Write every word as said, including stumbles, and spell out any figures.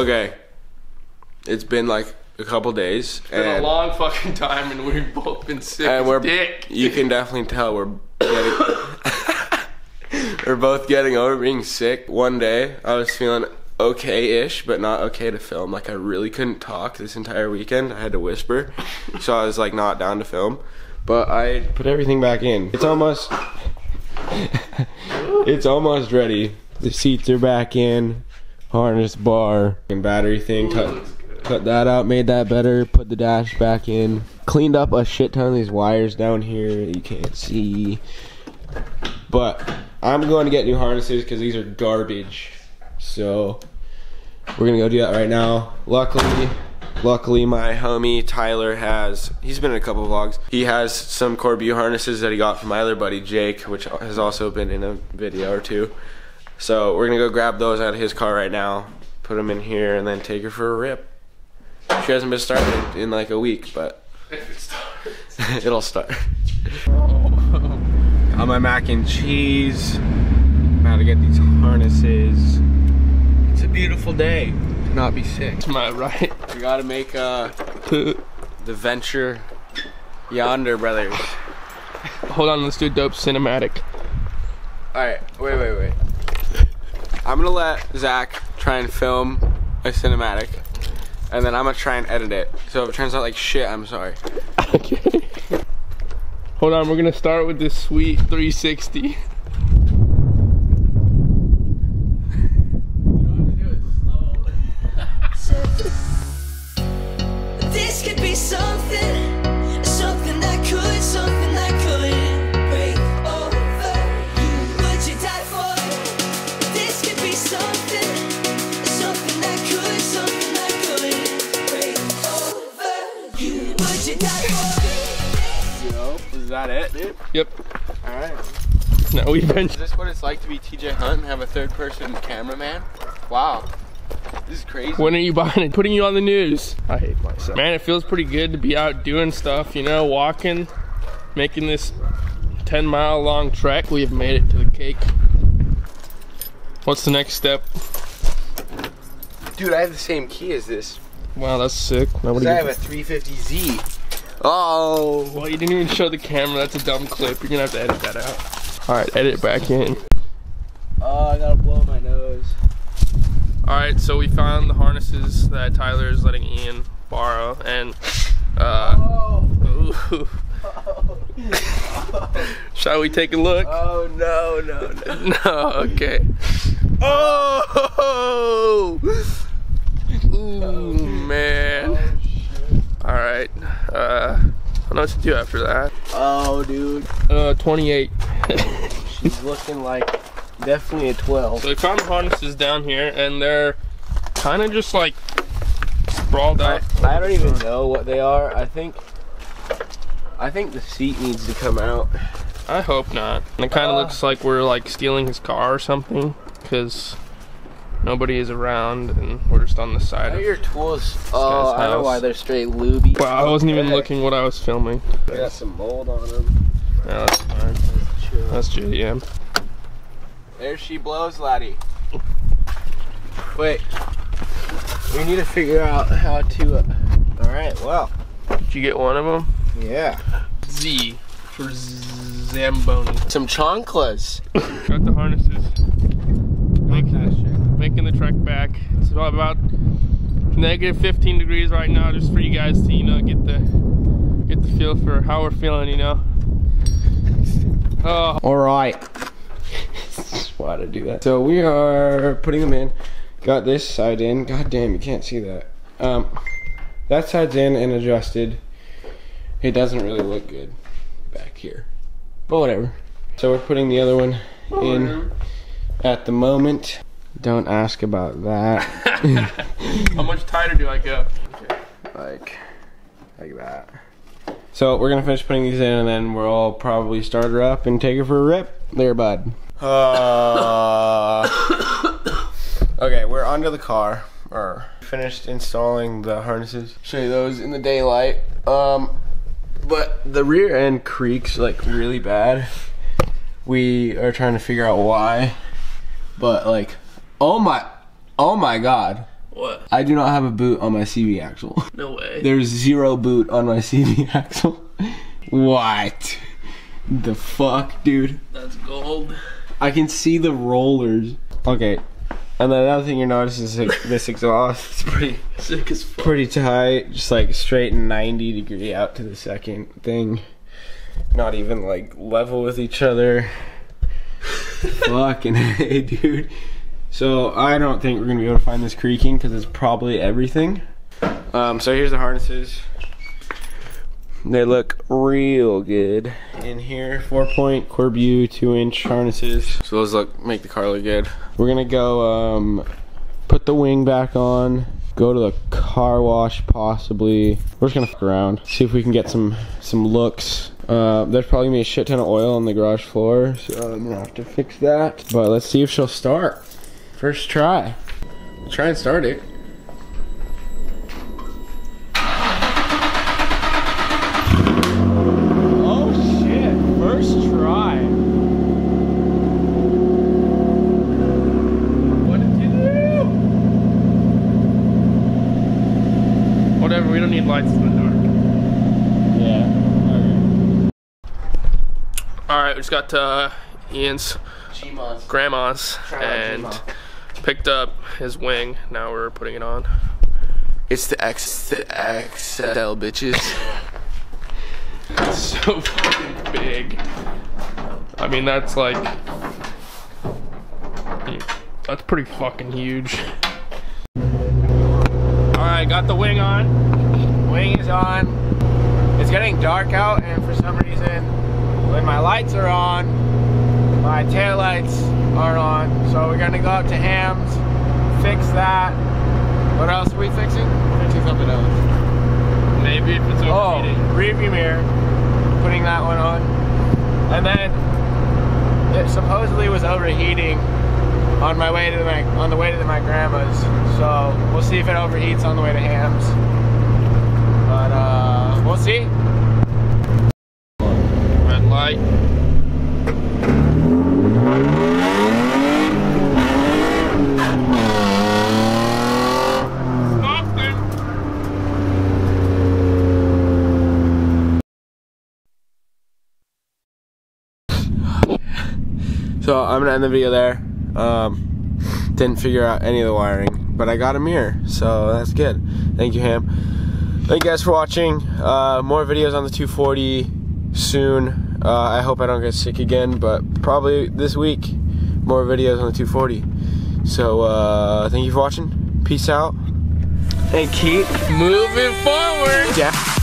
Okay. It's been like a couple days. It's been and a long fucking time, and we've both been sick and as we're, dick. You can definitely tell we're getting... we're both getting over being sick. One day, I was feeling okay-ish, but not okay to film. Like, I really couldn't talk this entire weekend. I had to whisper. So I was, like, not down to film. But I put everything back in. It's almost... it's almost ready. The seats are back in. Harness bar and battery thing. Cut, cut that out. Made that better. Put the dash back in. Cleaned up a shit ton of these wires down here. You can't see. But I'm going to get new harnesses because these are garbage. So we're gonna go do that right now. Luckily, luckily my homie Tyler has, he's been in a couple vlogs. He has some Corbeau harnesses that he got from my other buddy Jake, which has also been in a video or two. So we're gonna go grab those out of his car right now, put them in here, and then take her for a rip. She hasn't been started in like a week, but if it starts, it'll start. Got my mac and cheese. About to get these harnesses. It's a beautiful day to not be sick. Am I right? We gotta make uh, the venture yonder, brothers. Hold on, let's do a dope cinematic. Alright, wait, wait, wait. I'm gonna let Zach try and film a cinematic, and then I'm gonna try and edit it. So if it turns out like shit, I'm sorry. Okay. Hold on, we're gonna start with this sweet three sixty. This could be something, something that could, something that couldn't break over you. Would you die for it? This could be something, something that could, something that couldn't break over you. Would you die for it? Yo, is that it, dude? Yep. Alright. Now we've been. Is this what it's like to be T J Hunt and have a third person cameraman? Wow. This is crazy. When are you buying it? Putting you on the news. I hate myself. Man, it feels pretty good to be out doing stuff, you know, walking, making this ten mile long trek. We have made it to the cake. What's the next step? Dude, I have the same key as this. Wow, that's sick. Now, what do you I have do? A three fifty Z. Oh. Well, you didn't even show the camera. That's a dumb clip. You're gonna have to edit that out. All right, edit back in. Oh, I gotta blow my nose. Alright, so we found the harnesses that Tyler is letting Ian borrow, and uh, oh. Oh. Shall we take a look? Oh, no, no, no. No, okay. Oh! Ooh, oh, man. Oh, alright, uh, I don't know what to do after that. Oh, dude. Uh, twenty-eight. She's looking like... definitely a twelve. So we found the harnesses down here, and they're kind of just like sprawled out. I, I don't even know what they are. I think I think the seat needs to come out. I hope not. And it kind of uh, looks like we're like stealing his car or something, because nobody is around and we're just on the side of your tools. Oh, I know why they're straight lubey. Wow, well, I wasn't okay. even looking what I was filming. We got some mold on them. Yeah, that's fine. That's J D M. There she blows, laddie. Wait, we need to figure out how to, uh, all right, well. Did you get one of them? Yeah. Z for Zamboni. Some chanclas. Got the harnesses. Making, the, making the trek back. It's about negative fifteen degrees right now, just for you guys to, you know, get the, get the feel for how we're feeling, you know? Oh. All right. Why to do that? So we are putting them in. Got this side in. God damn, you can't see that. Um, that side's in and adjusted. It doesn't really look good back here, but whatever. So we're putting the other one in at the moment. Don't ask about that. How much tighter do I go? Okay. Like, like that. So we're gonna finish putting these in, and then we'll all probably start her up and take her for a rip. There, bud. Uh, okay, we're under the car. Or finished installing the harnesses. Show you those in the daylight. Um, but the rear end creaks like really bad. We are trying to figure out why. But like, oh my, oh my god. What? I do not have a boot on my C V axle. No way. There's zero boot on my C V axle. What the fuck, dude? That's gold. I can see the rollers. Okay. And then another thing you notice is this exhaust. It's pretty sick as fuck. Pretty tight, just like straight and ninety degree out to the second thing. Not even like level with each other. Fucking hey, dude. So I don't think we're gonna be able to find this creaking because it's probably everything. Um, so here's the harnesses. They look real good in here. Four-point Corbeau two-inch harnesses. So those look make the car look good. We're gonna go um, put the wing back on. Go to the car wash possibly. We're just gonna fuck around, see if we can get some some looks. Uh, there's probably gonna be a shit ton of oil on the garage floor, so I'm gonna have to fix that. But let's see if she'll start. First try. We'll try and start it. Just got uh, Ian's G-Mos. grandma's Try and G-Mos. picked up his wing. Now we're putting it on. It's the X, the X L bitches. It's so fucking big. I mean, that's like, that's pretty fucking huge. All right, got the wing on. Wing is on. It's getting dark out, and for some reason, when my lights are on, my tail lights are on. So we're gonna go up to Ham's, fix that. What else are we fixing? We're fixing something else. Maybe if it's overheating. Oh, rearview mirror. Putting that one on. And then it supposedly was overheating on my way to the, my on the way to the, my grandma's. So we'll see if it overheats on the way to Ham's. But uh, we'll see. Light. Stop them. So I'm gonna end the video there. Um, didn't figure out any of the wiring, but I got a mirror, so that's good. Thank you, Ham. Thank you guys for watching. Uh, more videos on the two forty soon. Uh, I hope I don't get sick again, but probably this week, more videos on the two forty. So, uh, thank you for watching. Peace out. And keep moving forward. Yeah.